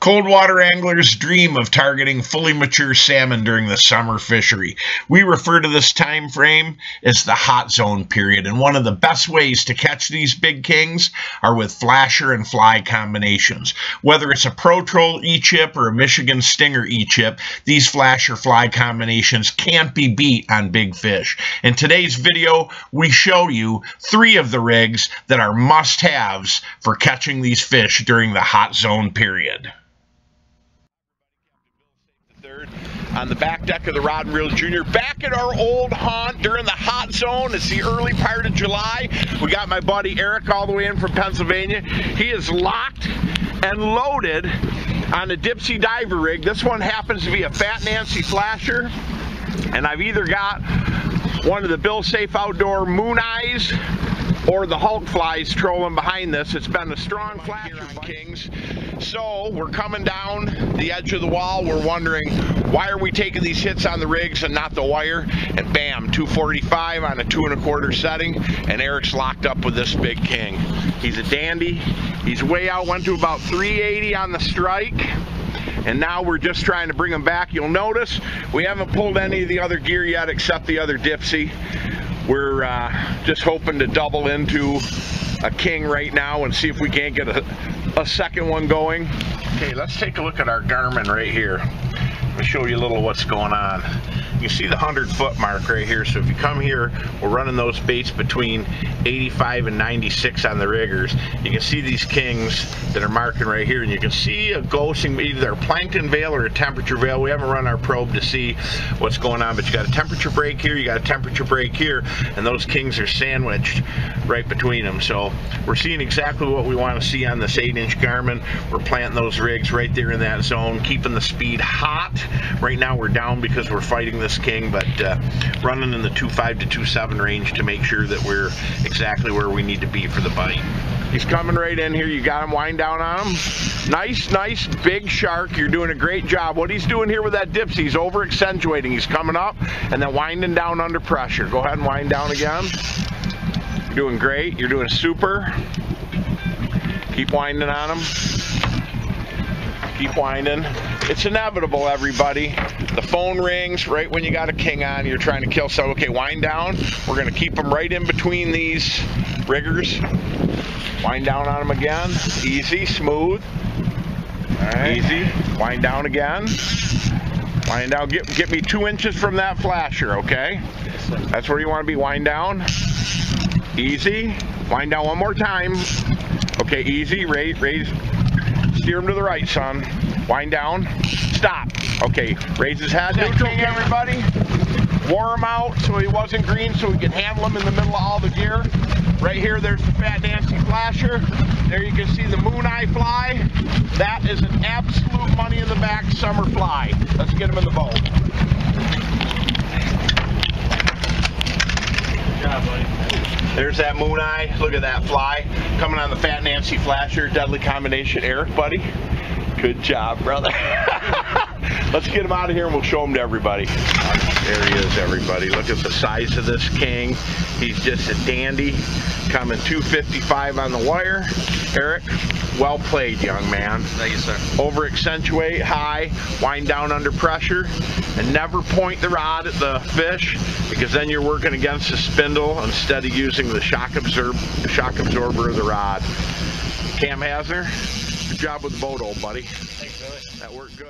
Cold water anglers dream of targeting fully mature salmon during the summer fishery. We refer to this time frame as the hot zone period, and one of the best ways to catch these big kings are with flasher and fly combinations. Whether it's a Pro Troll E Chip or a Michigan Stinger E Chip, these flasher fly combinations can't be beat on big fish. In today's video, we show you three of the rigs that are must-haves for catching these fish during the hot zone period. On the back deck of the Rod and Reel Junior, back at our old haunt during the hot zone. It's the early part of July. We got my buddy Eric all the way in from Pennsylvania. He is locked and loaded on a Dipsy Diver rig. This one happens to be a Fat Nancy Flasher, and I've either got one of the Bill Saiff Outdoor Moon Eyes or the Hulk flies trolling behind this. It's been a strong flash here on Kings. So we're coming down the edge of the wall. We're wondering, why are we taking these hits on the rigs and not the wire? And bam, 245 on a 2 1/4 setting, and Eric's locked up with this big king. He's a dandy. He's way out, went to about 380 on the strike, and now we're just trying to bring him back. You'll notice we haven't pulled any of the other gear yet except the other Dipsy. We're just hoping to double into a king right now and see if we can't get a second one going. Okay, let's take a look at our Garmin right here. Let me show you a little what's going on. You see the 100-foot mark right here. So if you come here, we're running those baits between 85 and 96 on the riggers. You can see these kings that are marking right here, and you can see a ghosting, either a plankton veil or a temperature veil. We haven't run our probe to see what's going on, but you got a temperature break here, you got a temperature break here, and those kings are sandwiched right between them. So we're seeing exactly what we want to see on this 8-inch Garmin. We're planting those rigs right there in that zone, keeping the speed hot. Right now we're down because we're fighting this king, but running in the 2.5 to 2.7 range to make sure that we're exactly where we need to be for the bite. He's coming right in here. You got him, wind down on him. Nice big shark. You're doing a great job. What he's doing here with that Dipsy, he's over accentuating. He's coming up and then winding down under pressure. Go ahead and wind down again. You're doing great. You're doing super. Keep winding on him. Keep winding. It's inevitable, everybody. The phone rings right when you got a king on. You're trying to kill. So, okay, wind down. We're going to keep them right in between these riggers. Wind down on them again. Easy, smooth. All right. Easy. Wind down again. Wind down. Get me 2 inches from that flasher, okay? That's where you want to be. Wind down. Easy. Wind down one more time. Okay, easy. Raise. Steer him to the right, son. Wind down. Stop. Okay, raise his head. Neutral king, everybody. Wore him out so he wasn't green, so we could handle him in the middle of all the gear. Right here, there's the Fat Nancy Flasher. There you can see the Moon Eye fly. That is an absolute money in the back summer fly. Let's get him in the boat. Good job, buddy. There's that Moon Eye. Look at that fly. Coming on the Fat Nancy Flasher. Deadly combination. Eric, buddy. Good job, brother. Let's get him out of here and we'll show him to everybody. There he is, everybody. Look at the size of this king. He's just a dandy. Coming 255 on the wire. Eric, well played, young man. Thank you, sir. Over accentuate high, wind down under pressure, and never point the rod at the fish, because then you're working against the spindle instead of using the shock absorber of the rod. Cam Hasner, good job with the boat, old buddy. Thanks, Billy. That worked good.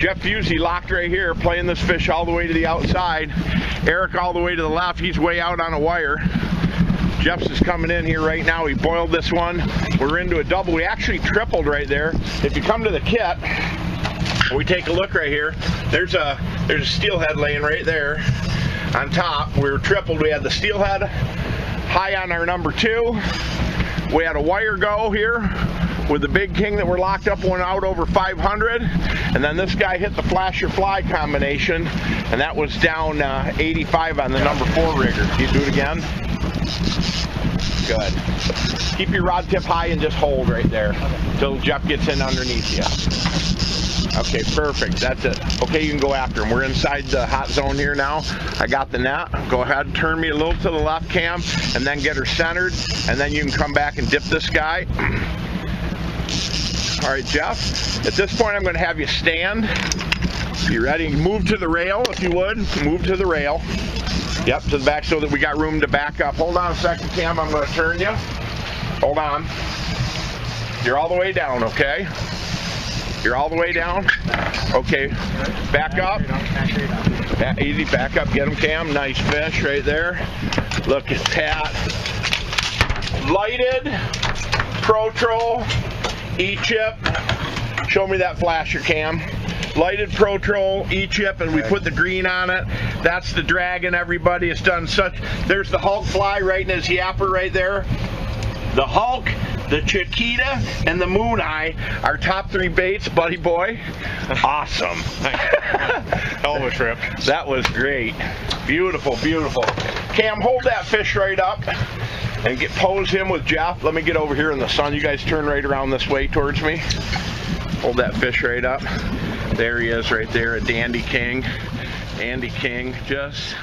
Jeff Busey locked right here, playing this fish all the way to the outside. Eric all the way to the left. He's way out on a wire. Jeff's is coming in here right now. He boiled this one. We're into a double. We actually tripled right there. If you come to the kit, we take a look right here. There's a steelhead laying right there. On top, we were tripled. We had the steelhead high on our number two. We had a wire go here with the big king that we're locked up, went out over 500. And then this guy hit the flasher fly combination, and that was down 85 on the number four rigger. Can you do it again? Good. Keep your rod tip high and just hold right there until Jeff gets in underneath you. Okay, perfect. That's it. Okay, you can go after him. We're inside the hot zone here now. I got the net. Go ahead, turn me a little to the left, Cam, and then get her centered, and then you can come back and dip this guy. All right, Jeff, at this point I'm going to have you stand. You ready? Move to the rail, if you would. Move to the rail. Yep, to the back so that we got room to back up. Hold on a second, Cam. I'm going to turn you. Hold on. You're all the way down, okay? You're all the way down. Okay, back up. Easy, back up. Get him, Cam. Nice fish right there. Look at that. Lighted Pro Troll E Chip. Show me that flasher, Cam. Lighted Pro Troll E Chip, and we put the green on it. That's the dragon, everybody. It's done such. There's the Hulk fly right in his yapper right there. The Hulk, the Chiquita, and the Moon Eye, our top three baits, buddy boy. Awesome. Hell of a trip. That was great. Beautiful, beautiful. Cam, hold that fish right up and pose him with Jeff. Let me get over here in the sun. You guys turn right around this way towards me. Hold that fish right up. There he is right there, a dandy king. Andy King, just...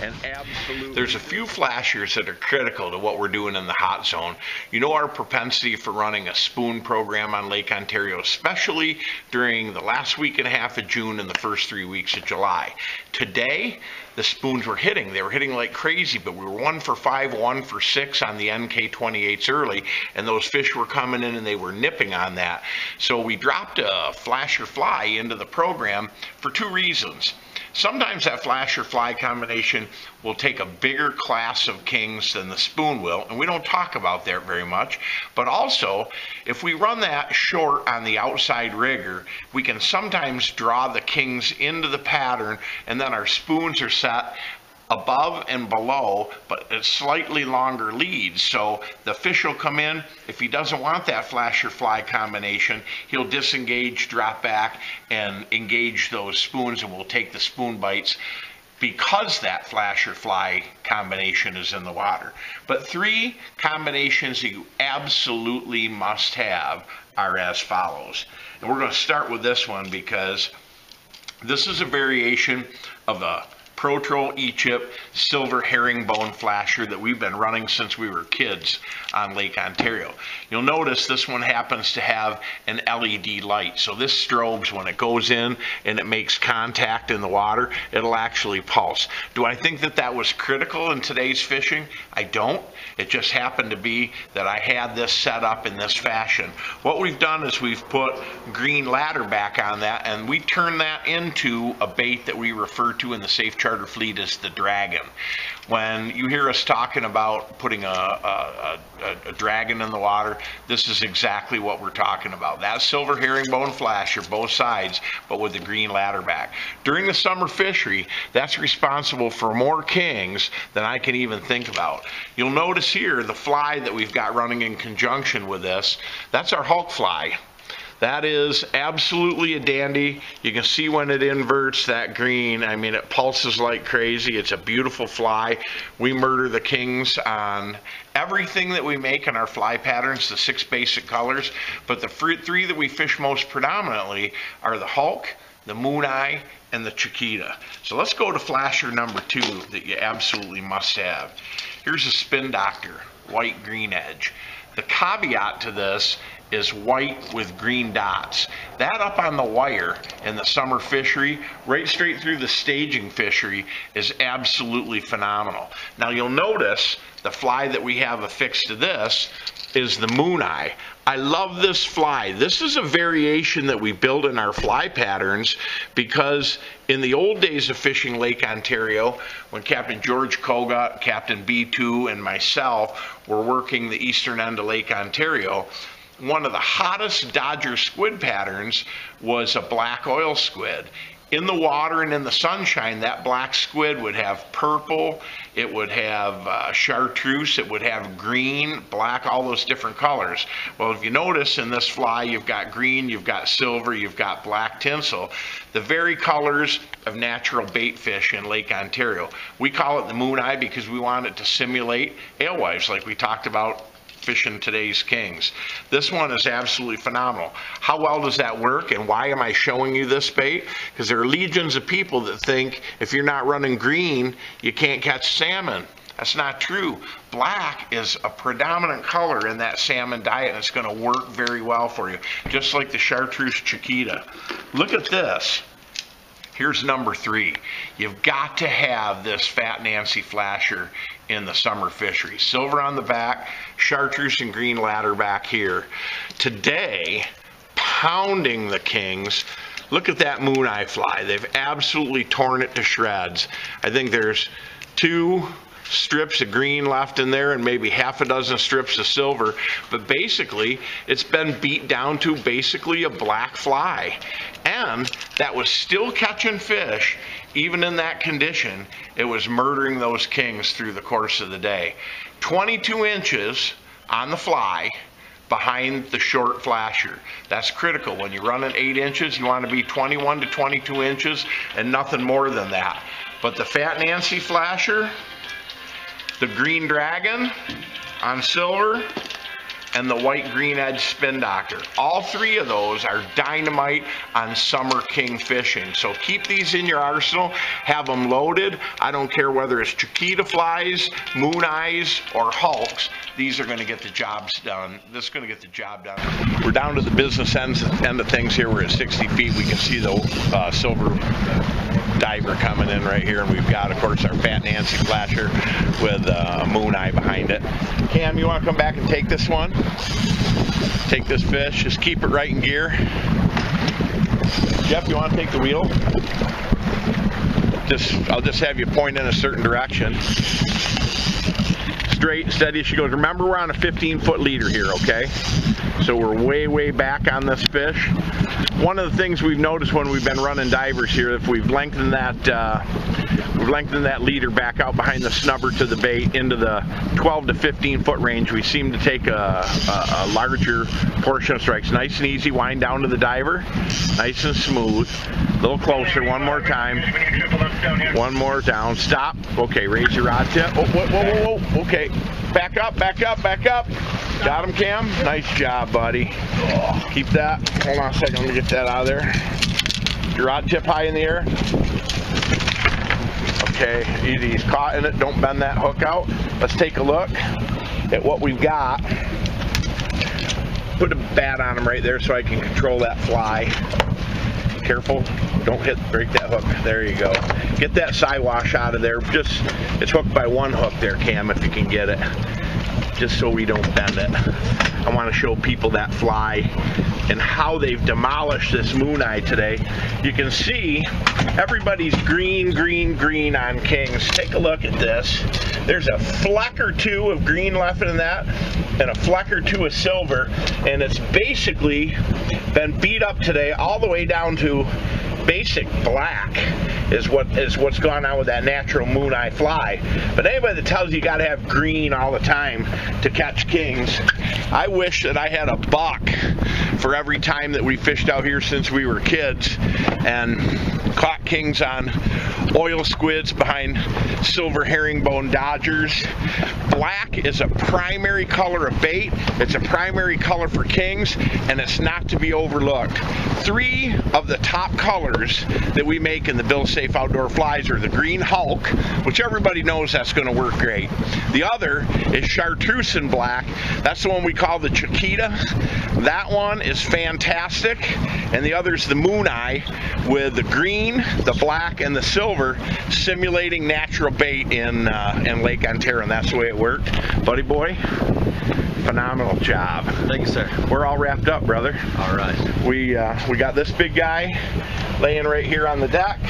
And absolutely. There's a few flashers that are critical to what we're doing in the hot zone. You know our propensity for running a spoon program on Lake Ontario, especially during the last week and a half of June and the first 3 weeks of July. Today, the spoons were hitting. They were hitting like crazy, but we were 1 for 5, 1 for 6 on the NK28s early, and those fish were coming in and they were nipping on that. So we dropped a flasher fly into the program for two reasons. Sometimes that flasher fly combination will take a bigger class of kings than the spoon will, and we don't talk about that very much. But also, if we run that short on the outside rigger, we can sometimes draw the kings into the pattern, and then our spoons are set above and below, but it's slightly longer leads. So the fish will come in. If he doesn't want that flasher fly combination, he'll disengage, drop back, and engage those spoons, and we'll take the spoon bites because that flasher fly combination is in the water. But three combinations that you absolutely must have are as follows. And we're going to start with this one because this is a variation of a Pro Troll E Chip silver herringbone flasher that we've been running since we were kids on Lake Ontario. You'll notice this one happens to have an LED light, so this strobes when it goes in and it makes contact in the water. It'll actually pulse. Do I think that that was critical in today's fishing? I don't. It just happened to be that I had this set up in this fashion. What we've done is we've put green ladder back on that, and we turn that into a bait that we refer to in the Saiff Charter fleet is the dragon. When you hear us talking about putting a dragon in the water, this is exactly what we're talking about. That silver herringbone flasher, both sides, but with the green ladder back. During the summer fishery, that's responsible for more kings than I can even think about. You'll notice here the fly that we've got running in conjunction with this, that's our Hulk fly. That is absolutely a dandy. You can see when it inverts that green. I mean, it pulses like crazy. It's a beautiful fly. We murder the kings on everything that we make in our fly patterns, the 6 basic colors. But the three that we fish most predominantly are the Hulk, the Moon Eye, and the Chiquita. So let's go to flasher number 2 that you absolutely must have. Here's a Spin Doctor, white green edge. The caveat to this is white with green dots. That up on the wire in the summer fishery, right straight through the staging fishery, is absolutely phenomenal. Now you'll notice the fly that we have affixed to this is the Moon Eye. I love this fly. This is a variation that we build in our fly patterns because in the old days of fishing Lake Ontario, when Captain George Koga, Captain B2, and myself were working the eastern end of Lake Ontario, one of the hottest Dodger squid patterns was a black oil squid. In the water and in the sunshine, that black squid would have purple, it would have chartreuse, it would have green, black, all those different colors. Well, if you notice in this fly, you've got green, you've got silver, you've got black tinsel, the very colors of natural bait fish in Lake Ontario. We call it the Moon Eye because we want it to simulate alewives like we talked about fishing today's kings. This one is absolutely phenomenal. How well does that work, and why am I showing you this bait? Because there are legions of people that think if you're not running green, you can't catch salmon. That's not true. Black is a predominant color in that salmon diet, and it's going to work very well for you, just like the Chartreuse Chiquita. Look at this. Here's number three. You've got to have this Fat Nancy Flasher in the summer fishery. Silver on the back, chartreuse and green ladder back here. Today, pounding the kings. Look at that Moon Eye fly. They've absolutely torn it to shreds. I think there's two strips of green left in there and maybe half a dozen strips of silver, but basically it's been beat down to basically a black fly, and that was still catching fish even in that condition. It was murdering those kings through the course of the day. 22 inches on the fly behind the short flasher. That's critical. When you're running 8 inches, you want to be 21 to 22 inches and nothing more than that. But the Fat Nancy Flasher, the Green Dragon on silver, and the white green edge Spin Doctor. All three of those are dynamite on summer king fishing. So keep these in your arsenal, have them loaded. I don't care whether it's Chiquita Flies, Moon Eyes, or Hulks. These are going to get the jobs done. This is going to get the job done. We're down to the business end of things here. We're at 60 feet. We can see the silver diver coming in right here, and we've got, of course, our Fat Nancy Flasher with Moon Eye behind it. Cam, you want to come back and take this one? Take this fish, just keep it right in gear. Jeff, you want to take the wheel? I'll just have you point in a certain direction. Straight, steady as she goes. Remember, we're on a 15-foot leader here, okay? So we're way, way back on this fish. One of the things we've noticed when we've been running divers here, if we've lengthened that leader back out behind the snubber to the bait into the 12 to 15 foot range, we seem to take a larger portion of strikes. Nice and easy, wind down to the diver, nice and smooth. A little closer, one more time, one more down, stop. Okay, raise your rod tip. Oh, whoa, whoa, whoa, okay. Back up, back up, back up. Got him, Cam? Nice job, buddy. Oh, keep that. Hold on a second, let me get that out of there. Your rod tip high in the air. Okay, easy. He's caught in it. Don't bend that hook out. Let's take a look at what we've got. Put a bat on him right there so I can control that fly. Careful, don't break that hook. There you go. Get that Siwash out of there. Just, it's hooked by one hook there, Cam, if you can get it. Just so we don't bend it. I want to show people that fly and how they've demolished this Moon Eye today. You can see everybody's green, green, green on kings. Take a look at this. There's a fleck or two of green left in that, and a fleck or two of silver, and it's basically been beat up today all the way down to basic black is what's going on with that natural Moon Eye fly. But anybody that tells you you gotta have green all the time to catch kings, I wish that I had a buck for every time that we fished out here since we were kids and caught kings on oil squids behind silver herringbone dodgers. Black is a primary color of bait. It's a primary color for kings, and it's not to be overlooked. Three of the top colors that we make in the Bill Saiff Outdoor Flies are the green Hulk, which everybody knows that's going to work great. The other is chartreuse and black. That's the one we call the Chiquita. That one is fantastic. And the other is the Moon Eye with the green, the black, and the silver, simulating natural bait in Lake Ontario, and that's the way it worked. Buddy boy, phenomenal job. Thank you, sir. We're all wrapped up, brother. All right. We got this big guy laying right here on the deck.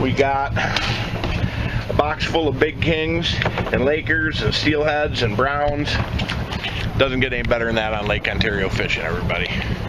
We got a box full of big kings and Lakers and steelheads and browns. Doesn't get any better than that on Lake Ontario fishing, everybody.